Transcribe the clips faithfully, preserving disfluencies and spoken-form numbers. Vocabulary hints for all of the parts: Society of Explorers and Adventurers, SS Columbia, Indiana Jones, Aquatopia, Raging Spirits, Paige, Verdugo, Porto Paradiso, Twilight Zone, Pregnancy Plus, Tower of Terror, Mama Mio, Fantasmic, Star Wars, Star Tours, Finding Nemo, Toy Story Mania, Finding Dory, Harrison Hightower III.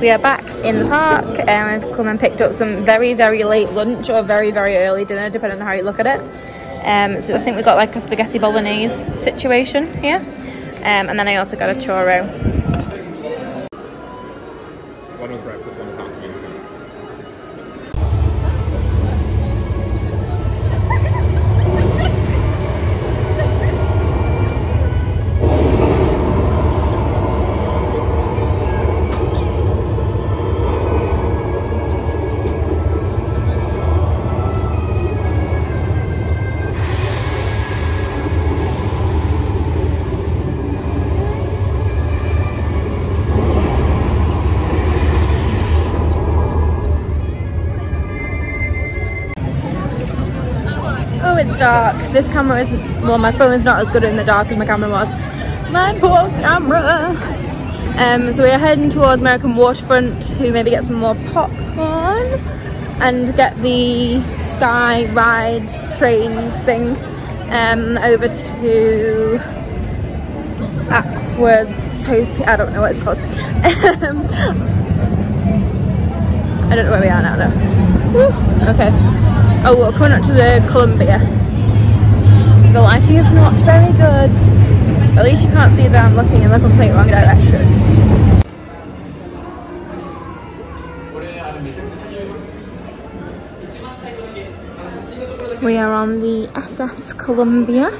We are back in the park and I've come and picked up some very, very late lunch or very, very early dinner, depending on how you look at it. Um, so I think we got like a spaghetti bolognese situation here. Um, and then I also got a churro. One was breakfast, one was afternoon dark. This camera is, well, my phone is not as good in the dark as my camera was. My poor camera! Um, so we are heading towards American Waterfront to maybe get some more popcorn and get the Sky Ride train thing um, over to Aquatopia. I don't know what it's called. I don't know where we are now though. Okay. Oh, we're coming up to the Columbia. The lighting is not very good. At least you can't see that I'm looking in the complete wrong direction. We are on the S S Columbia.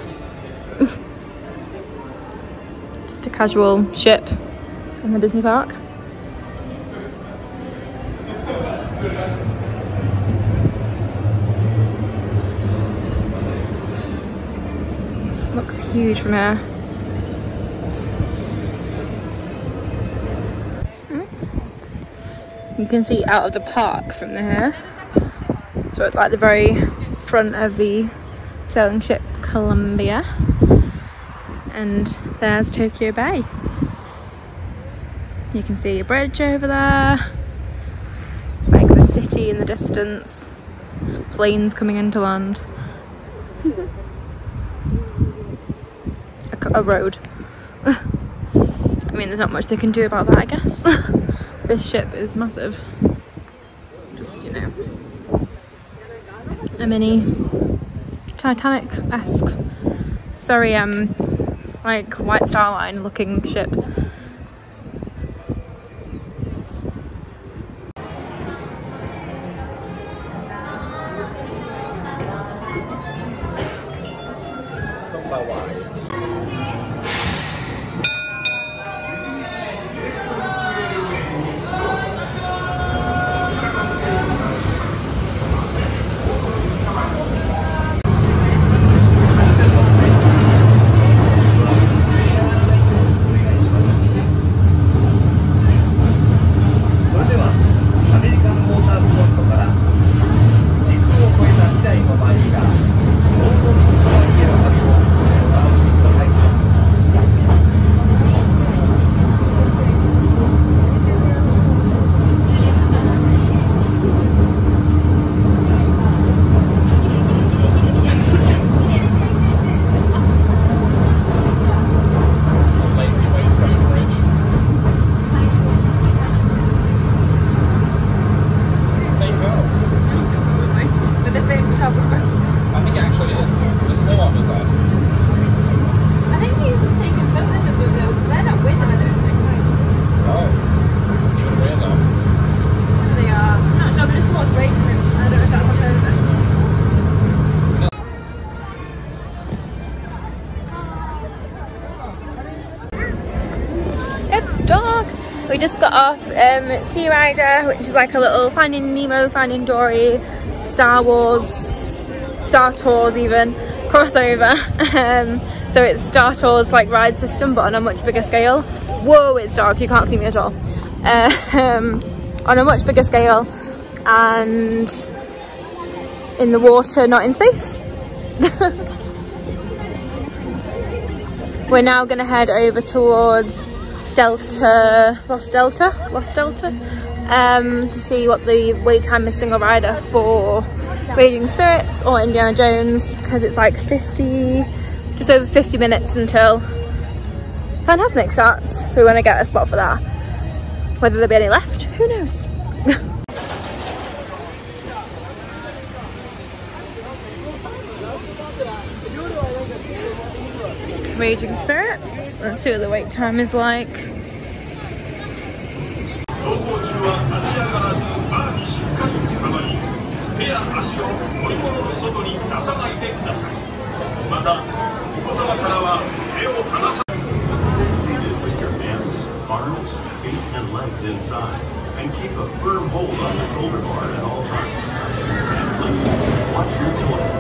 Just a casual ship in the Disney park. Looks huge from here. You can see out of the park from there. So it's like the very front of the sailing ship Columbia. And there's Tokyo Bay. You can see a bridge over there. Like the city in the distance. Planes coming into land. A road. I mean, there's not much they can do about that, I guess. This ship is massive. Just, you know, a mini Titanic-esque, very um, like White Star Line looking ship. We just got off um, Sea Rider, which is like a little Finding Nemo, Finding Dory, Star Wars, Star Tours even, crossover. Um, so it's Star Tours like ride system, but on a much bigger scale. Whoa, it's dark, you can't see me at all. Um, on a much bigger scale and in the water, not in space. We're now gonna head over towards Delta, Lost Delta, Lost Delta, um, to see what the wait time is single rider for Raging Spirits or Indiana Jones, because it's like fifty, just over fifty minutes until Fantasmic starts, so we want to get a spot for that. Whether there'll be any left, who knows? Raging Spirits. Let's see what the wait time is like. Stay seated with your hands, arms, feet, and legs inside, and keep a firm hold on the shoulder bar at all times. And please watch your joint.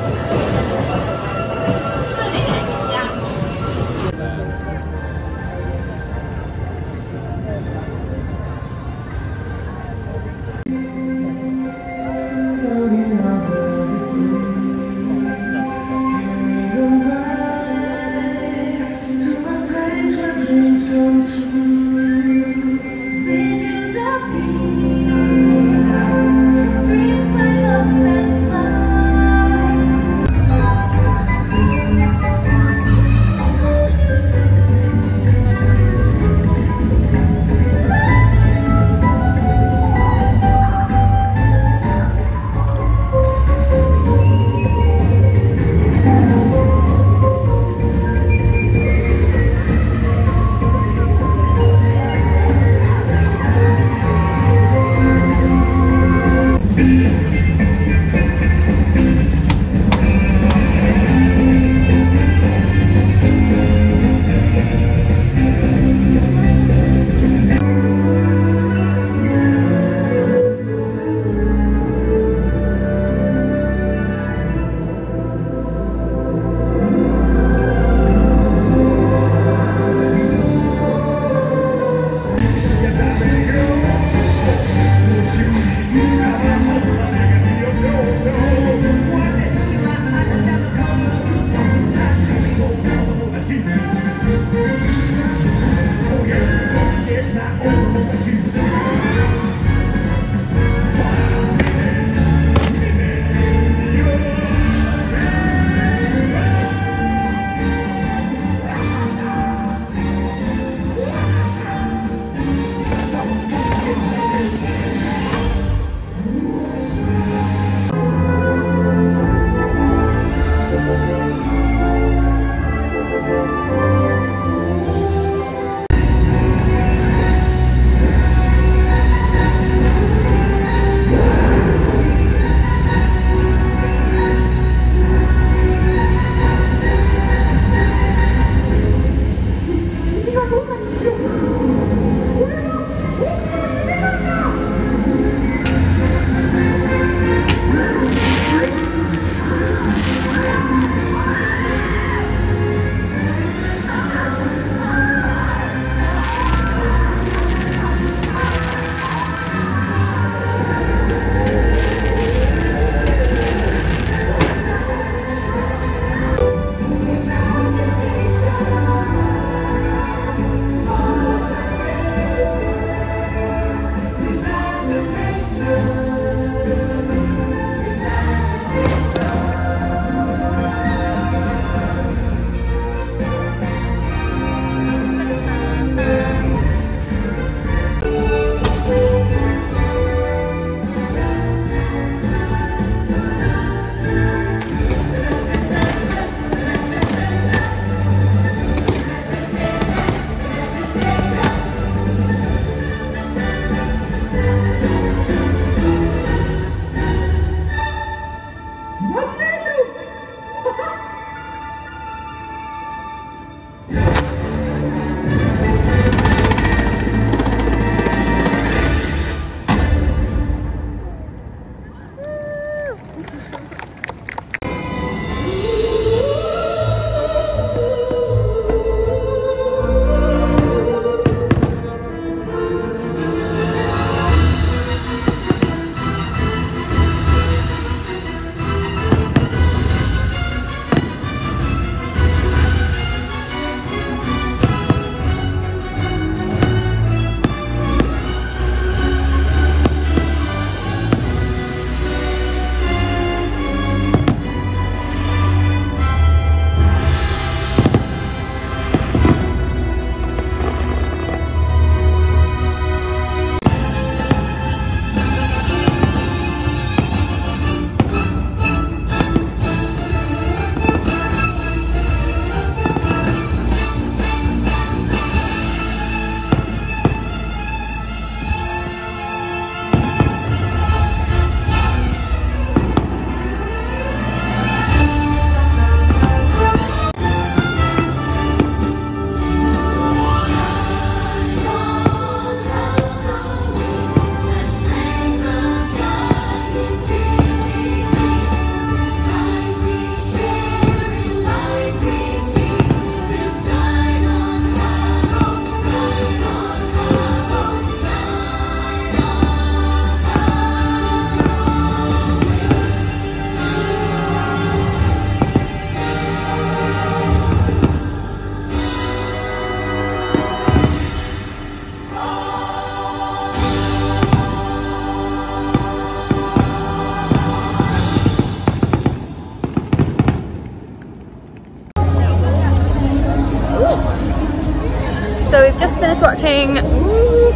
watching ooh,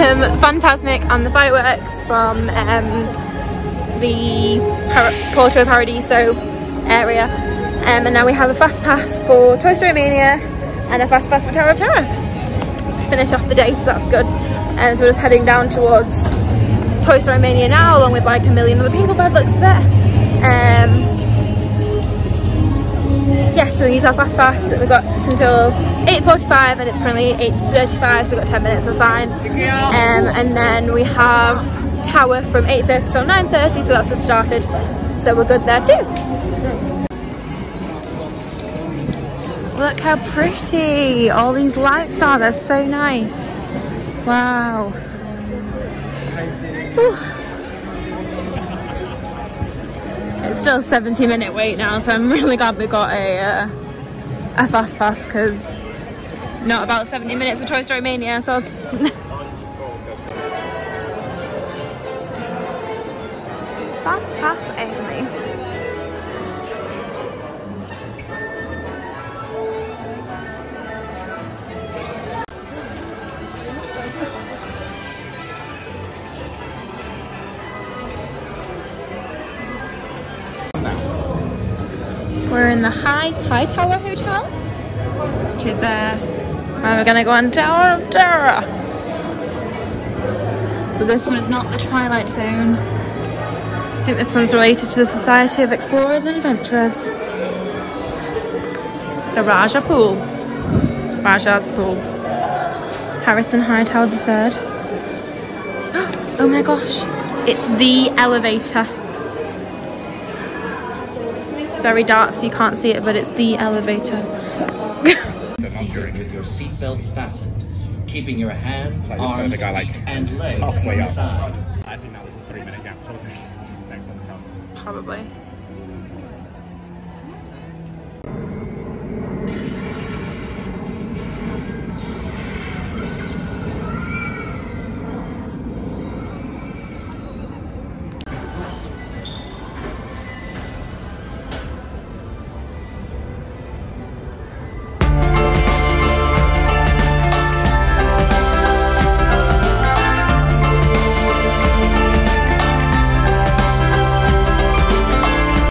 um, Fantasmic and the fireworks from um, the Par Porto Paradiso area, um, and now we have a fast pass for Toy Story Mania and a fast pass for Tower of Terror to finish off the day, so that's good. And um, so we're just heading down towards Toy Story Mania now, along with like a million other people by the looks of it. Um, yeah, so we use our fast pass that we got until eight forty-five and it's currently eight thirty-five, so we've got ten minutes, we're fine. Um, and then we have Tower from eight thirty till nine thirty, so that's just started, so we're good there too. Look how pretty all these lights are, they're so nice. Wow. Ooh. It's still a seventy minute wait now, so I'm really glad we got a uh, a fast pass, because not about seventy minutes of Toy Story Mania, so I was fast pass only. We're in the High Hightower Hotel, which is uh, where we're gonna go on Tower of Terror. But this one is not the Twilight Zone. I think this one's related to the Society of Explorers and Adventurers. The Raja Pool, Raja's Pool. Harrison Hightower the third. Oh my gosh, it's the elevator. It's very dark, so you can't see it, but it's the elevator. Seated with your seatbelt fastened, keeping your hands, so arms, guy, like, feet, and legs halfway inside. Up. I think that was a three-minute gap. Next one's coming. Probably.